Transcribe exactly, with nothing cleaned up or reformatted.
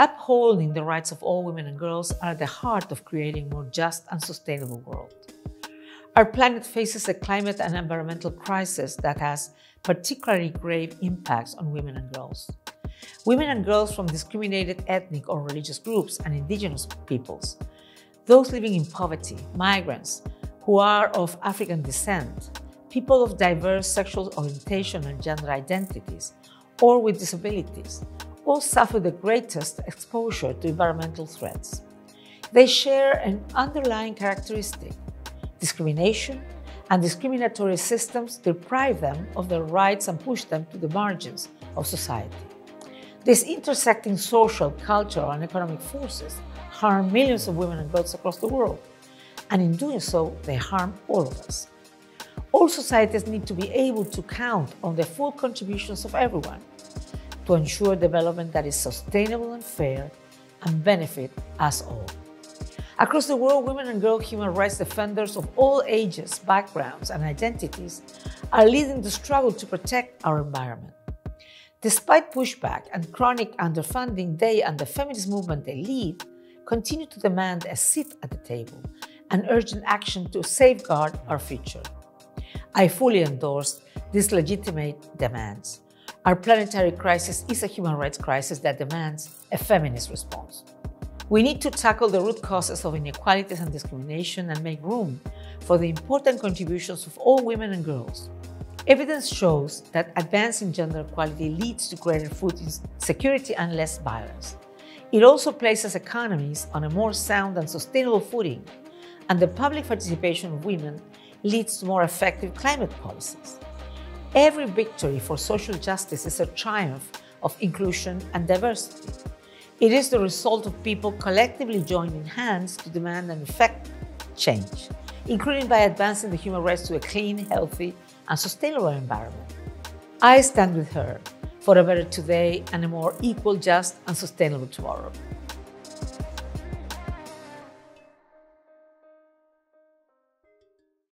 Upholding the rights of all women and girls are at the heart of creating a more just and sustainable world. Our planet faces a climate and environmental crisis that has particularly grave impacts on women and girls. Women and girls from discriminated ethnic or religious groups and indigenous peoples, those living in poverty, migrants who are of African descent, people of diverse sexual orientation and gender identities, or with disabilities, all suffer the greatest exposure to environmental threats. They share an underlying characteristic: discrimination, and discriminatory systems deprive them of their rights and push them to the margins of society. These intersecting social, cultural, and economic forces harm millions of women and girls across the world, and in doing so, they harm all of us. All societies need to be able to count on the full contributions of everyone to ensure development that is sustainable and fair and benefit us all. Across the world, women and girl human rights defenders of all ages, backgrounds, and identities are leading the struggle to protect our environment. Despite pushback and chronic underfunding, they and the feminist movement they lead continue to demand a seat at the table and urgent action to safeguard our future. I fully endorse these legitimate demands. Our planetary crisis is a human rights crisis that demands a feminist response. We need to tackle the root causes of inequalities and discrimination and make room for the important contributions of all women and girls. Evidence shows that advancing gender equality leads to greater food security and less violence. It also places economies on a more sound and sustainable footing, and the public participation of women leads to more effective climate policies. Every victory for social justice is a triumph of inclusion and diversity. It is the result of people collectively joining hands to demand and effect change, including by advancing the human rights to a clean, healthy, and sustainable environment. I stand with her for a better today and a more equal, just, and sustainable tomorrow.